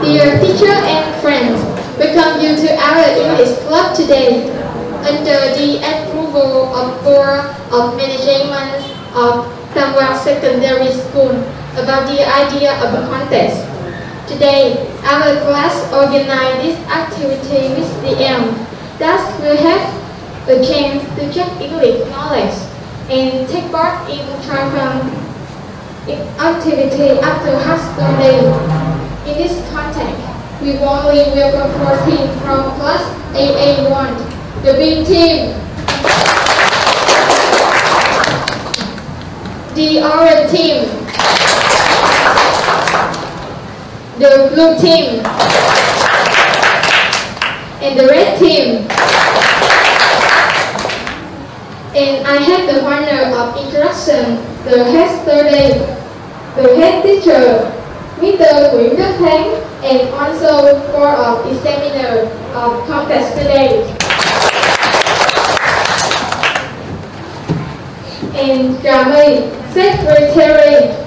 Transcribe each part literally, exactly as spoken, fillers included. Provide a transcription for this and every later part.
Dear teacher and friends, welcome you to our English club today. Under the approval of Board of Management of Tam Quan Secondary School about the idea of a contest. Today, our class organized this activity with the aim that will have a chance to check English knowledge and take part in triathlon activity after half day. In this context, we warmly welcome four teams from class A A one, the B team. The orange team, the blue team, and the red team. And I had the honor of introducing the head student, the head teacher, Mister Quỷ Nguyễn Thánh, and also for our examiner of contest today. And Dramee, Secretary.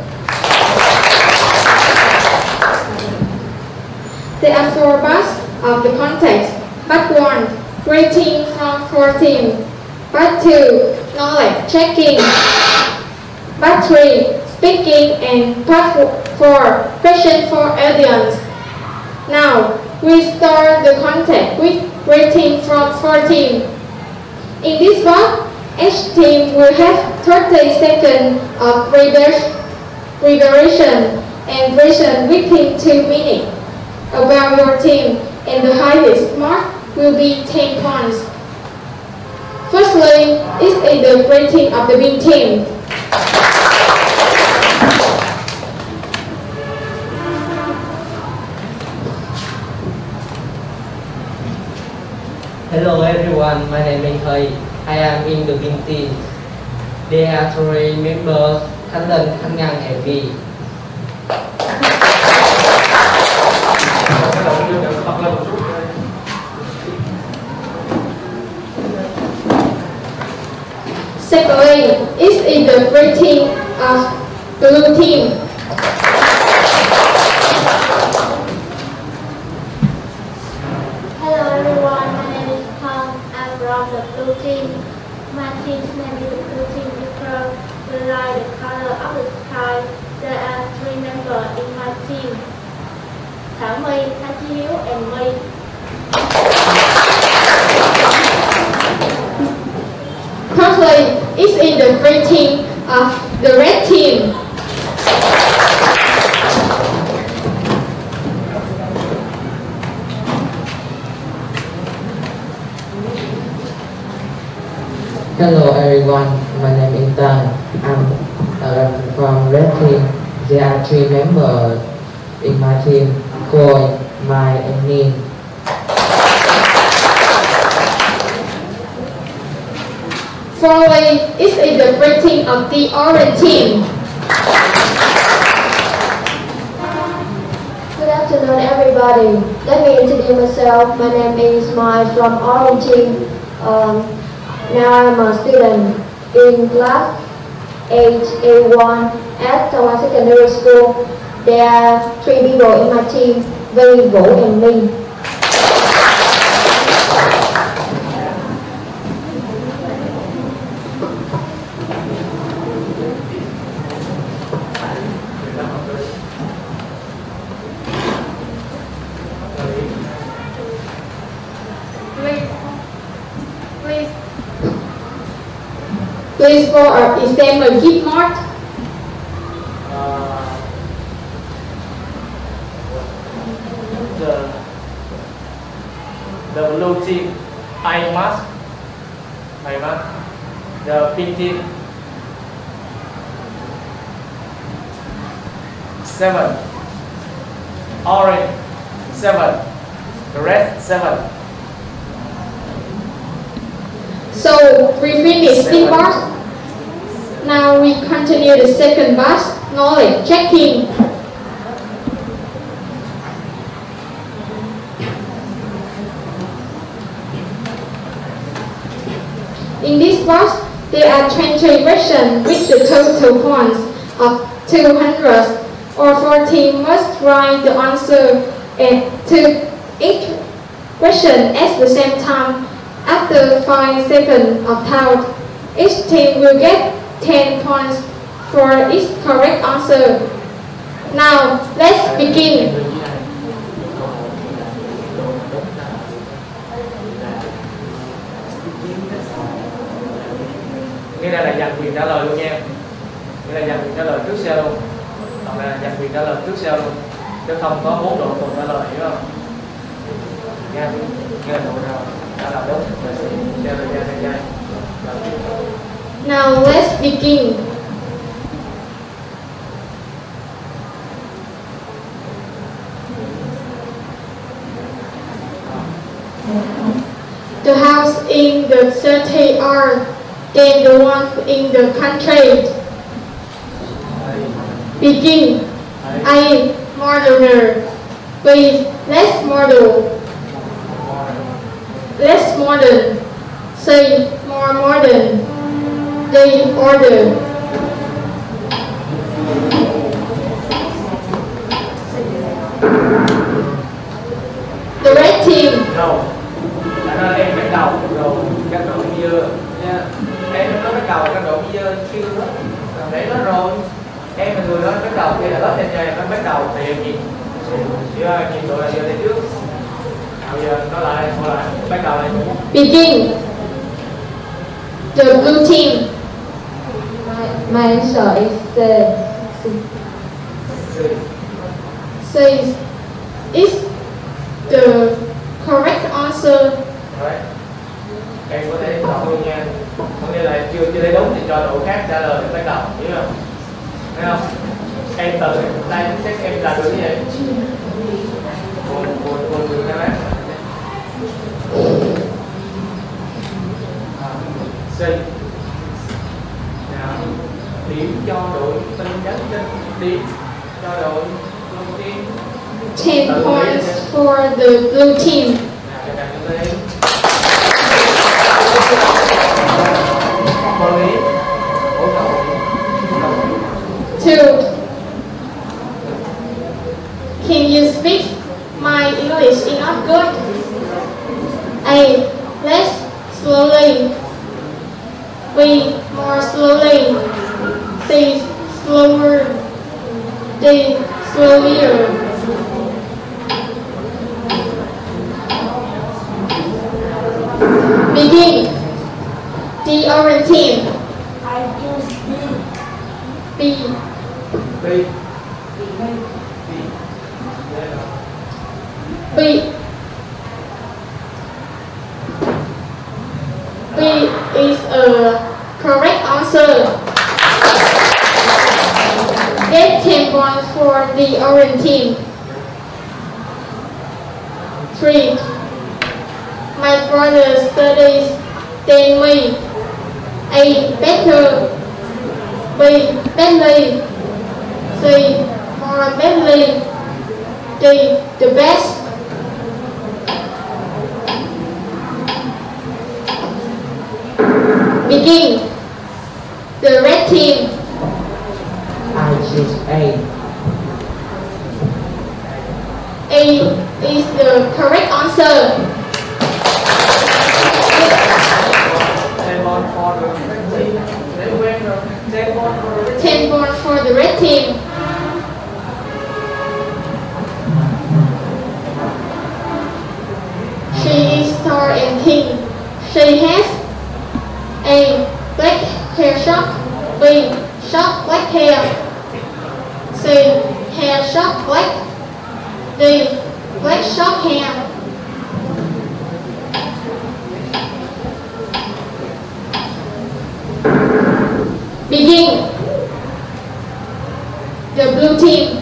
There are four parts of the contest. Part one, rating from fourteen. Part two, knowledge checking. Part three, speaking. And Part four, question for audience. Now, we start the contest with rating from fourteen. In this box, each team will have thirty seconds of reversion and version within two minutes. About your team, and the highest mark will be ten points. Firstly, is it the rating of the B team. Hello everyone, my name is Huy. I am in the B team. There are three members, Khánh Linh, Khánh Ngân and me. Secondly, is in the rating of blue team. Hello everyone, my name is Tom. I'm from the blue team. My team's name is the blue team because we like the color of the sky. There are three members in my team, Thảo My, Thanh Hiếu and me. Thirdly, is in the rating of the red team. Hello everyone, my name is Tam. I'm uh, from red team. There are three members in my team, Khôi, Mai and Ninh. Fourthly, is in the rating of the orange team. Good afternoon everybody. Let me introduce myself. My name is Mai from orange team. Um, Now I'm a student in class A A one at Tam Quan Secondary School. There are three people in my team, Vy, Vũ and me. Please for our examiner, give mark. Uh, the, the blue team, I must, I must. The pink team, seven. Orange, seven. The red, seven. So we finished the box. Now we continue the second box, knowledge checking. In this box, there are twenty questions with the total points of two hundred, or fourteen must write the answer and took each question at the same time. After five seconds of count, each team will get ten points for its correct answer. Now, let's begin. Nghĩa là giành quyền trả lời luôn nha. Nghĩa là giành quyền trả lời trước xe luôn. Còn là giành quyền trả lời trước xe luôn. Chứ không có bốn đội cùng trả lời, hiểu không? Nha, nghe đội nào đã làm đúng rồi sẽ xe lên ra đây. Now let's begin. The house in the city are than the ones in the country. Begin. I modeler. Please, let's model. Less modern. Say more modern. They order. The red team. No. Anh em bắt đầu rồi, các đội bây giờ nha. Em nó bắt đầu các đội bây giờ chưa hết. Làm đấy nó rồi. Em là người đó bắt đầu kia là lớp trên nhà nó bắt đầu thì gì? Chưa nhìn đội giờ tới trước. Begin. The blue team. My, my answer is uh, six. Says is the correct answer. Em có thể đọc luôn nha. Có nghĩa là chưa chưa thấy đúng thì cho đội khác trả lời để bắt đầu, hiểu không? Thấy không? Em tự tay xét em làm được như vậy. Buồn buồn buồn buồn các bạn. Xây điểm cho đội tin nhắn tin điểm cho đội blue team. Ten points for the blue team. Two. Can you speak? My English is not good. A. Let's slowly. B. More slowly. C. Slower. D. Slower. Begin. The orange team. I choose B. B. B. B. B is a correct answer. Get ten points for the orange team. Three. My brother studies than me. A. Better. B. Badly. C. More badly. D. The best. Begin. The red team. I choose A. A is the correct answer. Ten points for the red team. She is star and king. She has A. Black hair short. B. Short black hair. C. Hair short black. D. Black short hair. Begin. The blue team.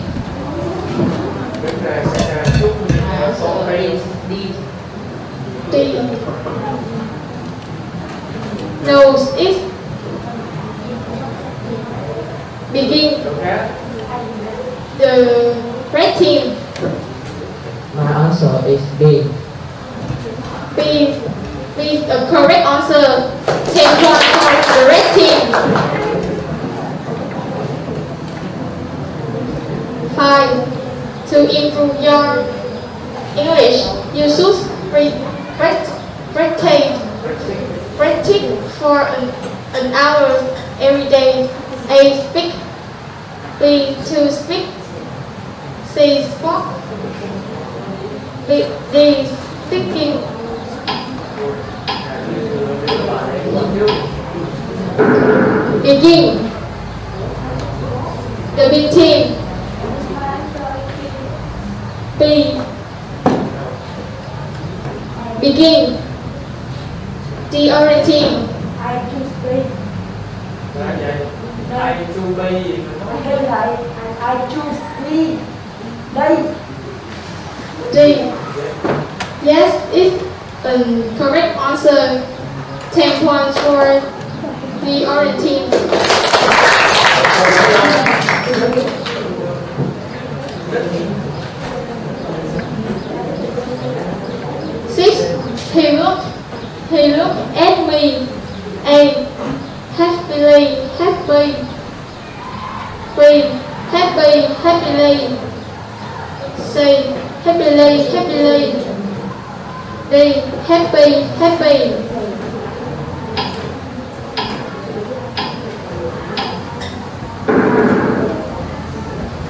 D. Nose is begin. The red team. My answer is B. B, B is the correct answer. Ten points for the red team. Five. To improve your English, you should practice practice for an, an hour every day. A speak, B to speak, C spoke, D, D speaking. Begin. The B team. B. Begin. D already team. I to speak. I to be. I to speak. D. Yes, it's the correct answer. Ten points for the orange team. Six. He looked. He looked at me. A. Happily. Happy. B. Happy. Happily. C. Happily. Happily. D. Happy. Happy.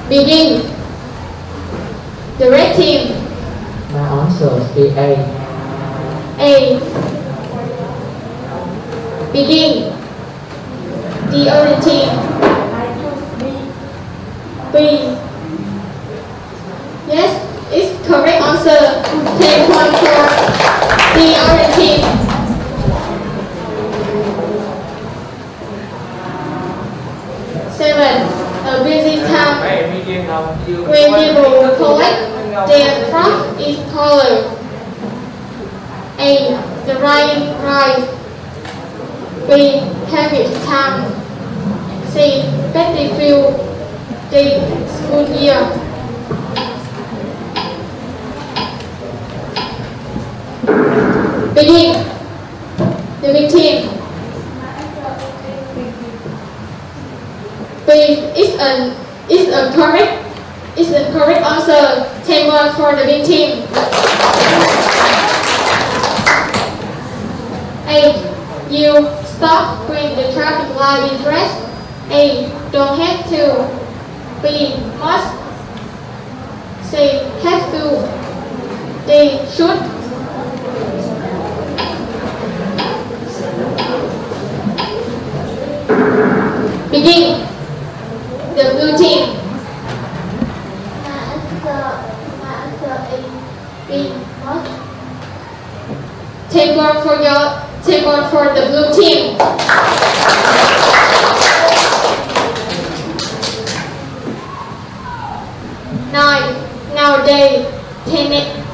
Begin. The red team. My answer is the A. A. Begin. The orange team. I choose B. B. Yes, it's correct answer. Take one for the orange team. Seven. A busy time. When people collect their crop is colored. A. The right rice. B. Cabbage time. C. Battlefield. D. School year. Begin. The victim. B is an It's a correct, it's a correct answer. ten one for the big team. Eight. You stop when the traffic light is red. A. Don't have to. B. Must. C. Have to. D. Should. Begin. The blue team. My answer, my answer is B. What? Take one for your, take one for the blue team. Nine. Nowadays,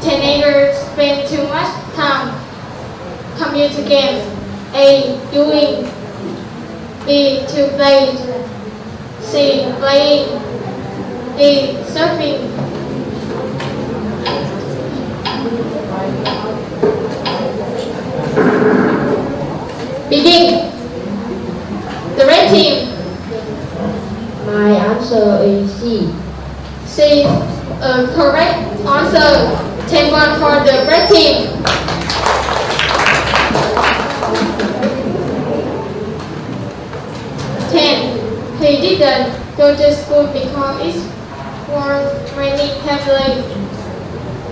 teenagers spend too much time computer games. A. Doing. B. To play. C. Playing. D. Surfing. Begin. The red team. My answer is C. C is a correct answer. ten one for the red team. ten. He didn't go to school because it was raining heavily.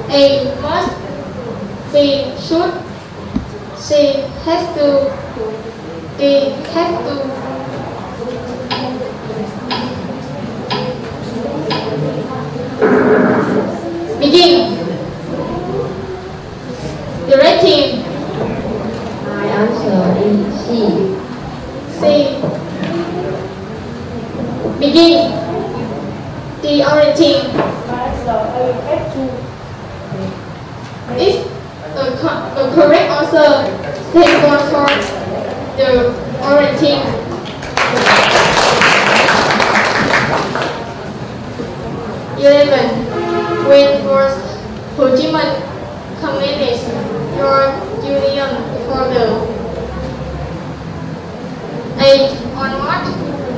A. Must. B. Should. C. Has to. D. Have to. Begin. The red team. My answer is C. C. Begin. The orange team. It's a, co a correct answer. Take one for the orange team. Eleven. When was Fujiman Communist your union for the eight on March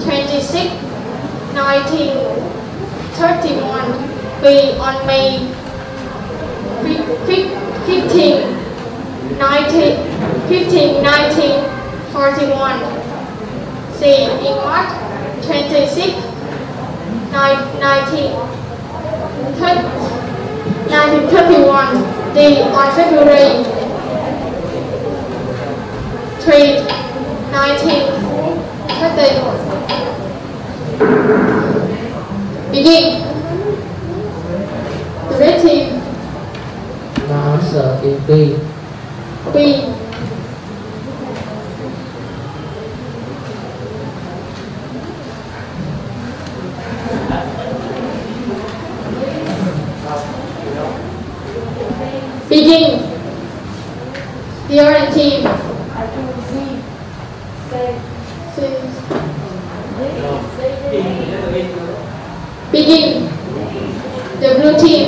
twenty six? nineteen thirty-one, B on May fifteen, nineteen, forty-one. C. English, twenty-six, nineteen, thirty-one. D. On February three, nineteen thirty. Begin. Directive. Answer in B. B. Begin. The orange team. I do see. Say. Say. Begin. The blue team.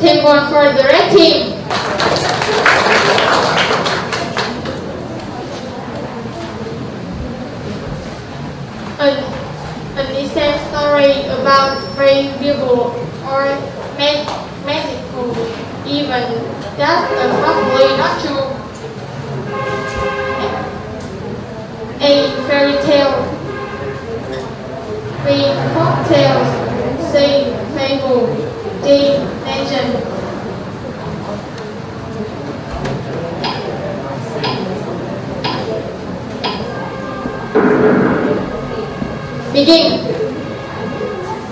Tam Quan for the red team. An, an insane story about brave people or mag magical even that's probably not true. A fairy tale, three folk tales, say fable, D legend. Begin.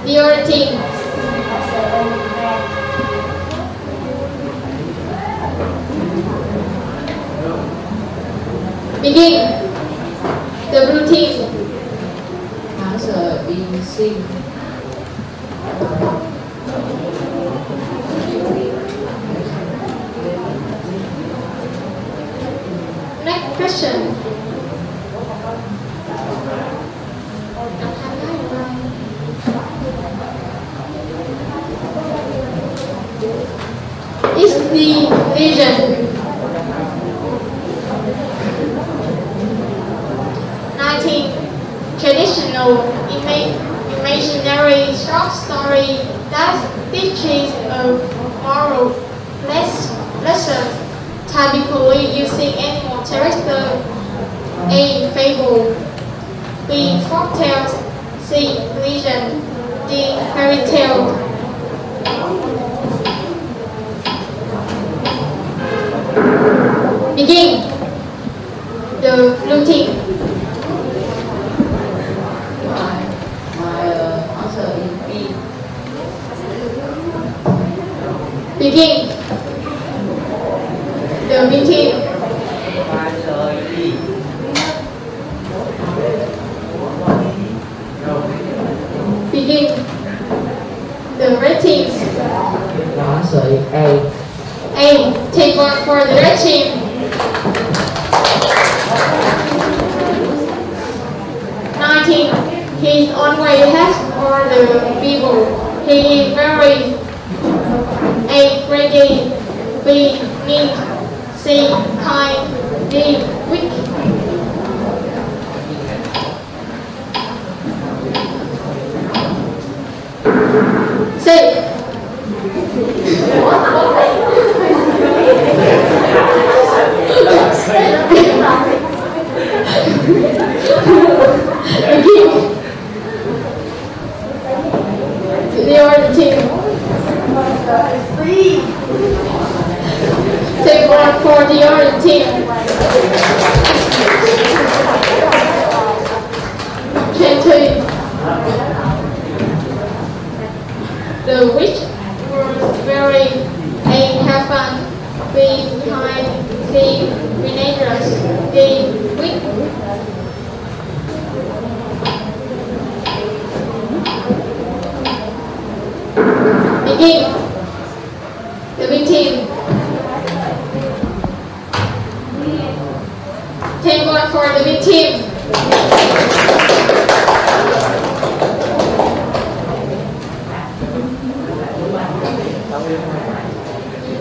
Dear team. Begin. The blue team. Answer B C. Next question. Is the vision? Traditional ima imaginary short story that teaches a moral lesson, typically using animal character. A fable, B folk tales, C legend, D fairy tale. Begin. The blue team. Begin. The meeting. Begin. The red team. A. A. Take one for the red team. Nineteen. He's always ahead for the people. He is very. A. Ready. B. Neat. C. Kind. D. Weak. C. They are the team. Take one for the other team. Twenty. The witch was very A. Have fun. B. Kind. C. Renegados. D. Weak. Begin. The big team. Take one for the big team.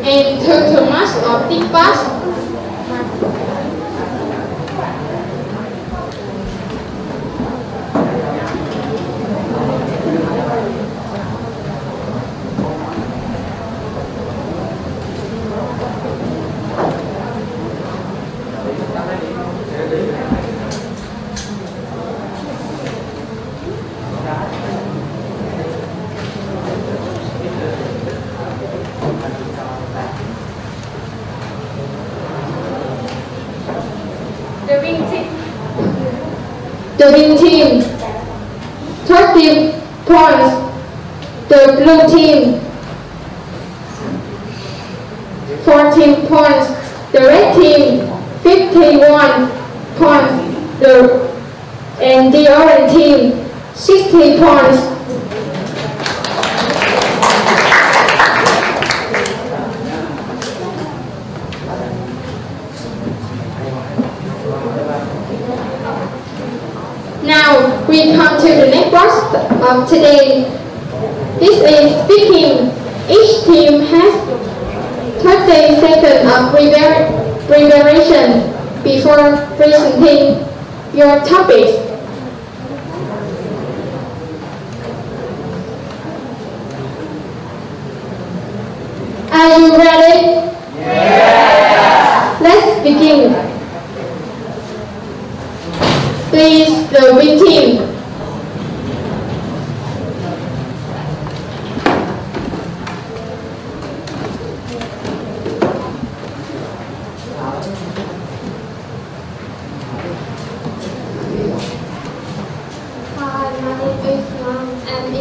And took too much of the bus. The green team, thirty points. The blue team, fourteen points. The red team, fifty-one points. The and the orange team, sixty points. Now we come to the next part of today. This is speaking. Each team has thirty seconds of preparation before presenting your topics. Are you ready? Yes! Let's begin. Please, the winning team. And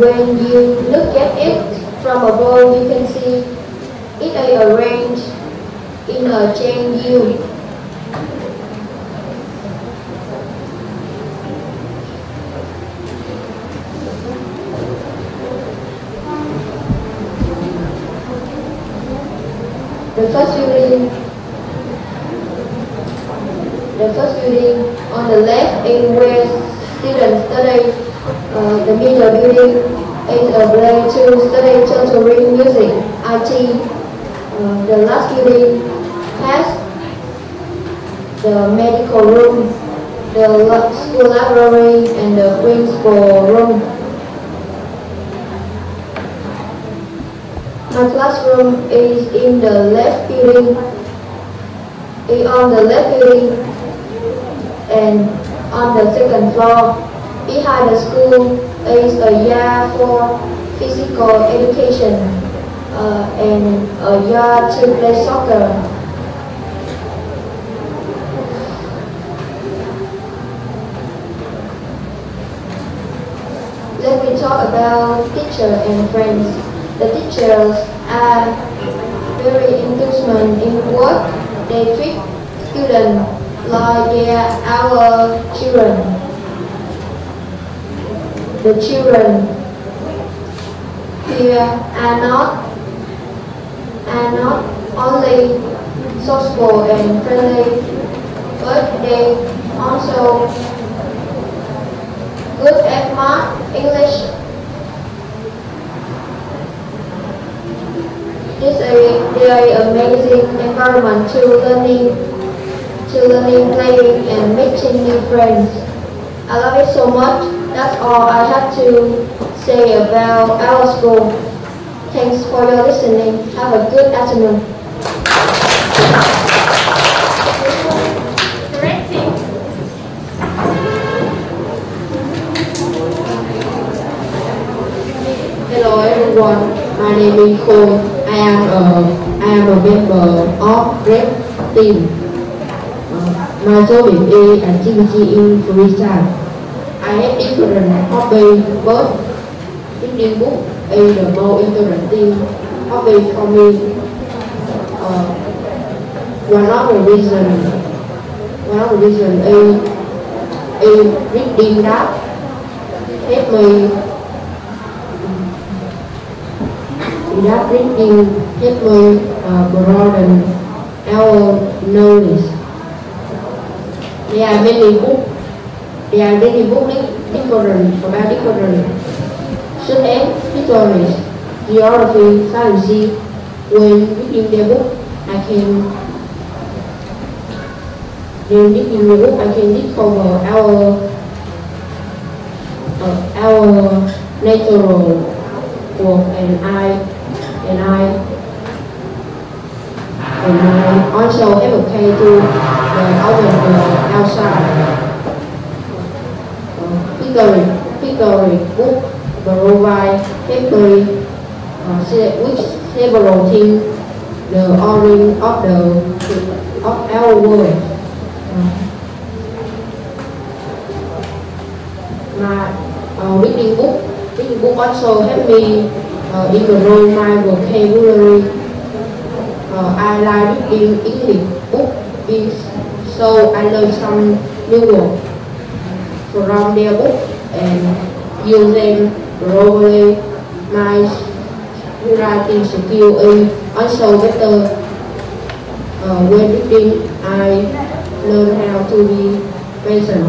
when you look at it from above, you can see It is arranged in a chain U. The first building, the first building on the left is where students study. Uh, the middle building is a place to study tutoring, music, I T. Uh, the last building has the medical room, the school library, and the principal room. My classroom is in the left building, is on the left building, and on the second floor. Behind the school is a yard for physical education uh, and a yard to play soccer. Let me talk about teacher and friends. The teachers are very enthusiastic in work. They treat students like they are our children. The children here are not are not only sociable and friendly, but they also good at math, English. This is their amazing environment to learning, to learning, playing, and making new friends. I love it so much. That's all I have to say about our school. Thanks for your listening. Have a good afternoon. Hello everyone. My name is Khôi. I am a I am a member of Red Team. Uh, my job is an activity in freestyle. I have different hobbies, but reading books is the most interesting hobby for me. Uh, one of the reasons, one of the reasons is, is reading that helps me. That reading helps me uh, broaden our knowledge. There are many books. They are many books different about different subjects, history, geography, science. When reading the book, I can when reading the book I can discover our uh, our natural world, and I and I and I also advocate to the open outside. Pictorial book provide history uh, with several things, the origin of the of our world. Uh, my uh, reading book, reading book also help me uh, improve my vocabulary. Uh, I like reading English book, so I learn some new words from their book and use them properly. My writing skill is also better. Uh, when reading, I learn how to be patient.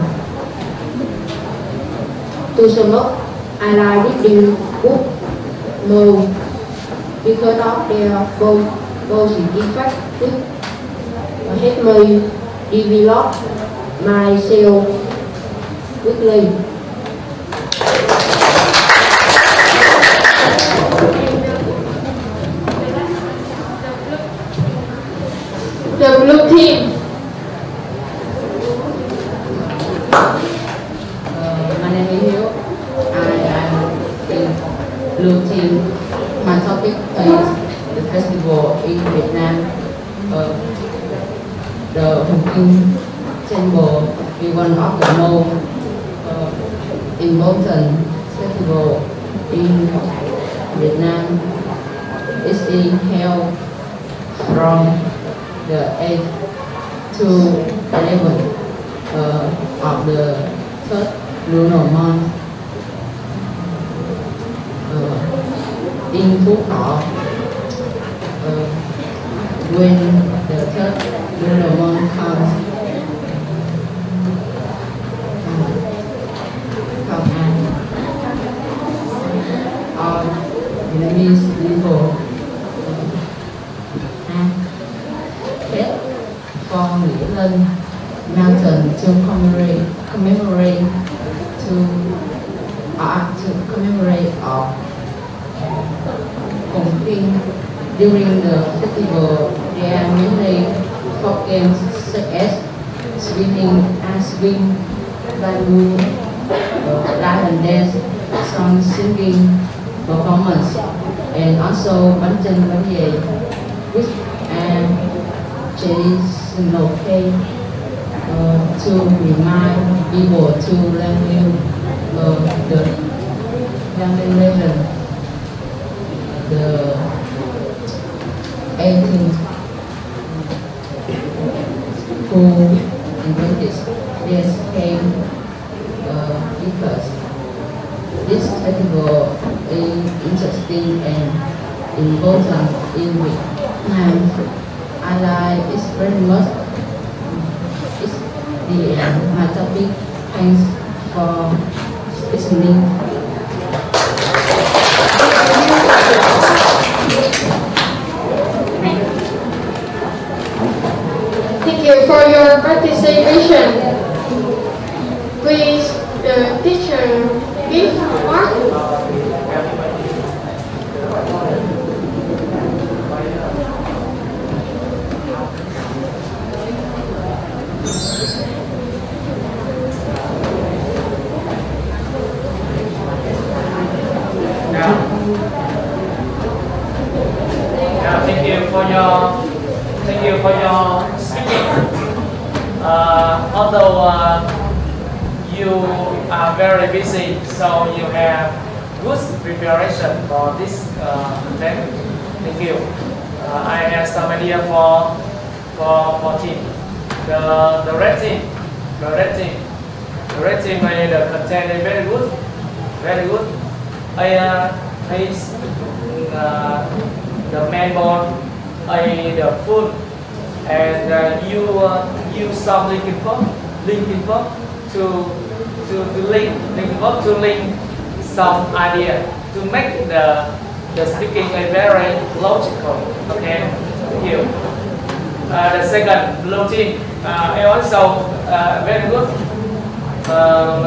To sum up, I like reading books more because of their positive effect. It helps me develop myself. Quickly. The blue team. Uh, my name is Hiếu. I am in blue team. My topic is the festival in Vietnam. Uh, the Hùng Vương Temple is one of the most important festival in Vietnam. It is held from the eighth to eleventh uh, of the third lunar month uh, in Phukao. Uh, when the third lunar month comes, uh, come and our Vietnamese people uh, head for Mỹ Linh Mountain to commemorate, commemorate to uh, to commemorate of Hùng Vương. During the festival, there are many folk games such as spinning and swing, bamboo, uh, diamond dance, song singing, performance, and also bánh bánh, which are traditional cake. Uh, to remind people to learn uh, the Dramee legend, the eighteenth who invented this came uh, because this festival is interesting and important in Vietnam. I like it very much. The end. My topic. Thanks for listening. Thank you for your participation. Please, the teacher, give mark. Now, thank you for your thank you for your speaking. Uh, although uh, you are very busy, so you have good preparation for this event. Uh, thank you. Uh, I have some idea for for for team. The the red team, the red team, the red team made the content is very good, very good. I uh, Is uh, the main board, I the food, and uh, you uh, use some linking verb, linking verb to to to link linking verb to link some idea to make the the speaking a very logical. Okay, thank you. Uh, the second blue team, uh, I also uh, very good. Um,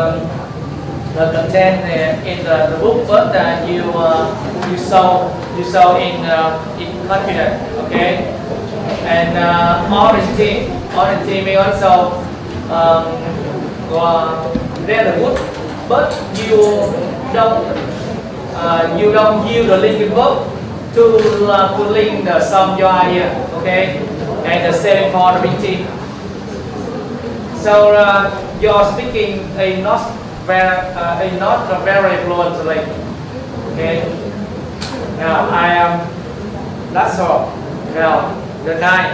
The content uh, in the, the book, but uh, you uh, you saw you saw in uh, in confidence, okay. And uh, orange team, orange team, we also um, uh, read the book, but you don't uh, you don't use the linking verb to uh, to link the some your idea, okay. And the same for the big team. So uh, your speaking is uh, not. Where, uh, is not uh, very fluently. Okay. Now I am. Um, that's all. Now the nine,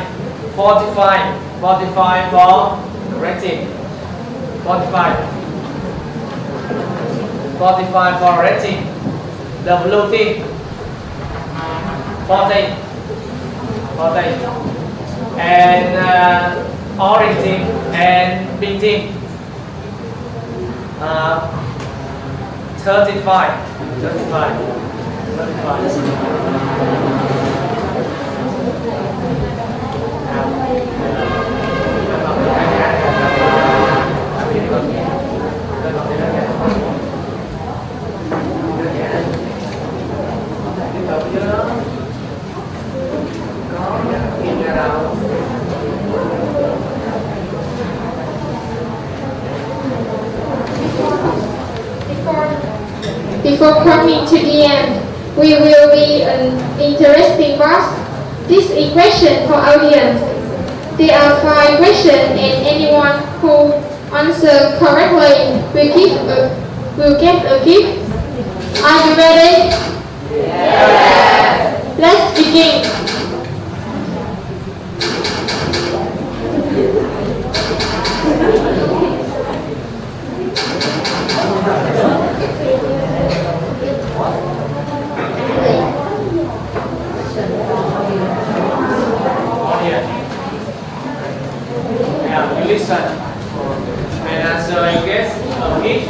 forty-five, forty-five for the red team. Forty-five. Forty-five for red team. The blue team. Forty. Forty. And uh, orange team and pink team. Uh, thirty-five, thirty-five, thirty-five. Before coming to the end, we will be an interesting box. This is question for audience. There are five questions, and anyone who answers correctly will give a, will get a gift. Are you ready? Yes. Let's begin. reason. And answer I guess a bit.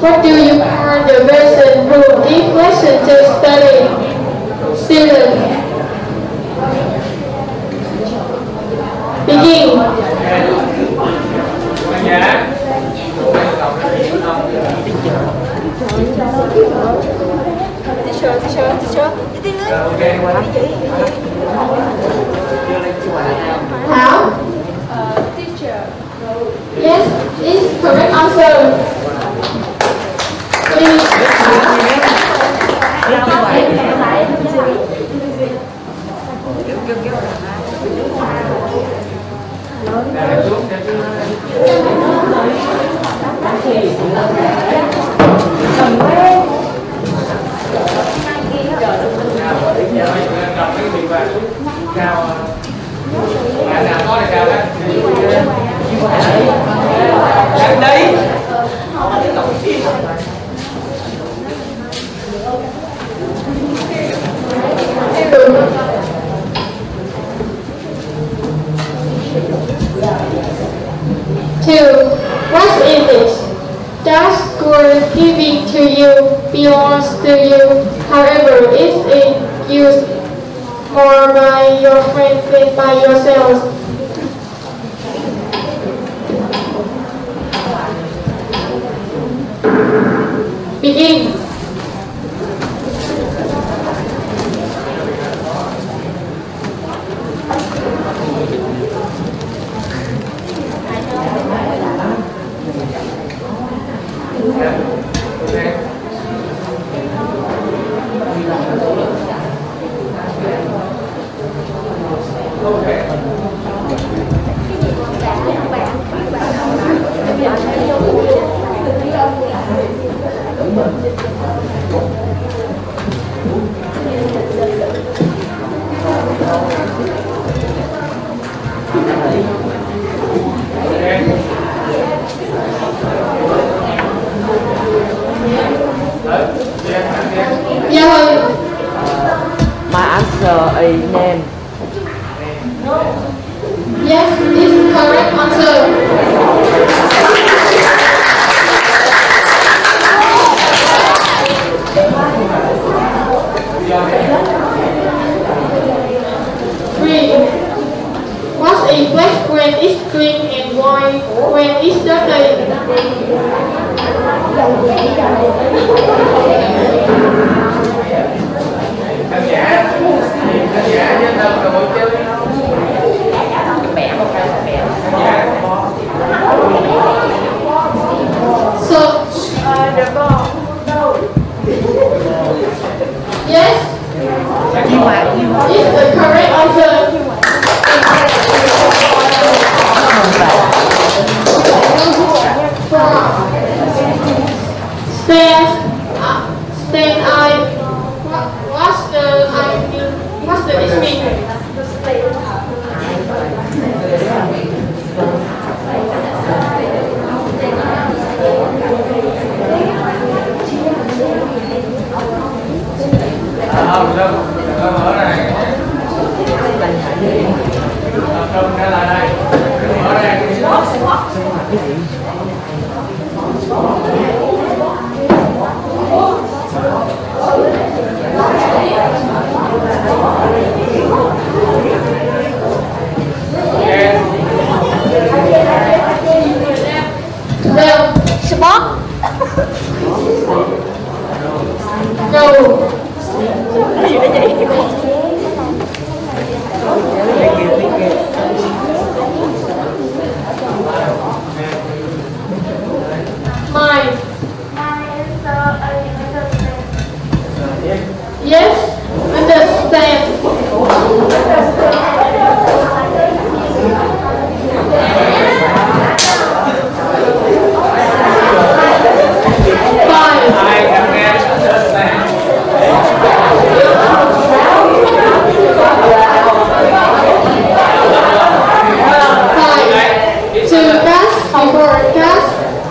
What do you call the reason who give lesson to study students? Begin. How? Uh, teacher. Yes, it's correct answer.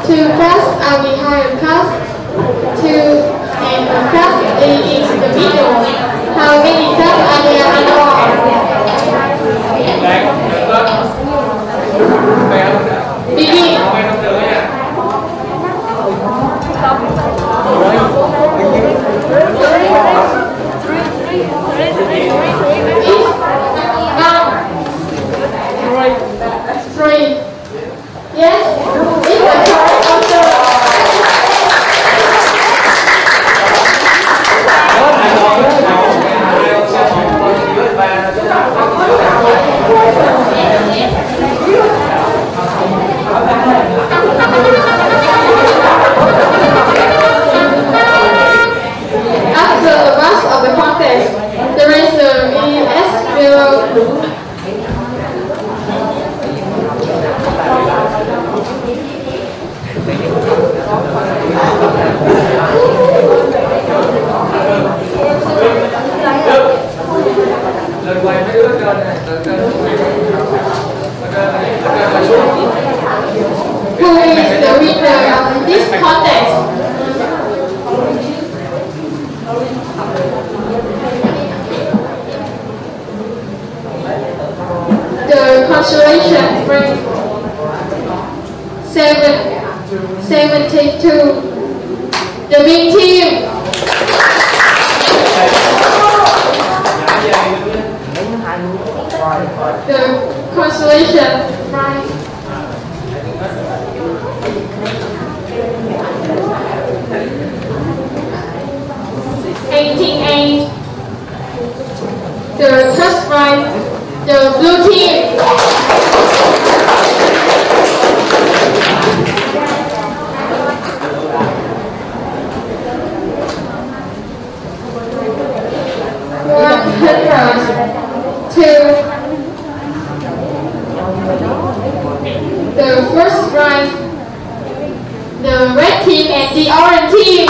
To cast are behind cast. to and craft is the video. How many cups are there in all? Begin. Three. Yes, it's a part of the After the rest of the contest, there is the E S below. Who is the winner of this contest? The consolation brings seven seventy two. The big team. The consolation prize. eighteen eight. The first prize. The blue team. One hundred two. The first prize, the red team and the orange team.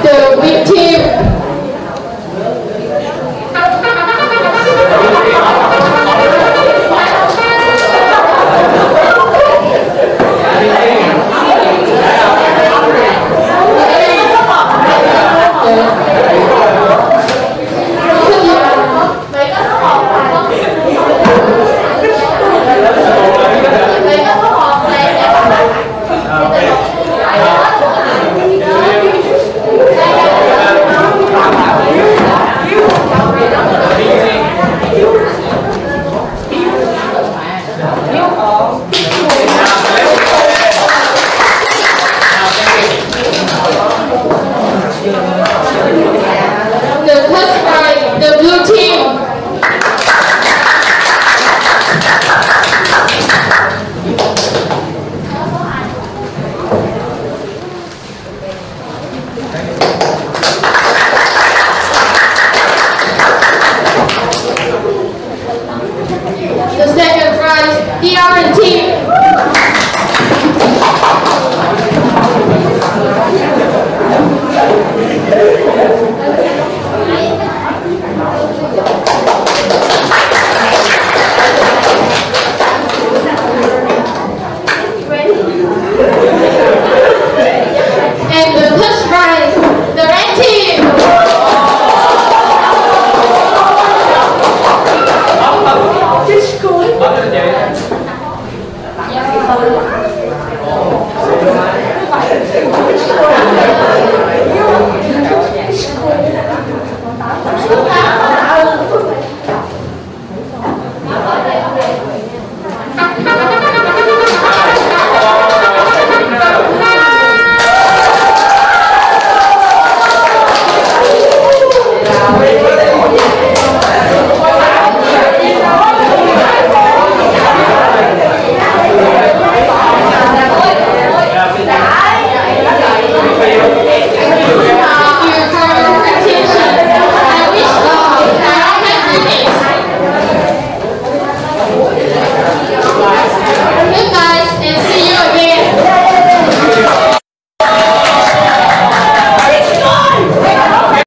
The big team.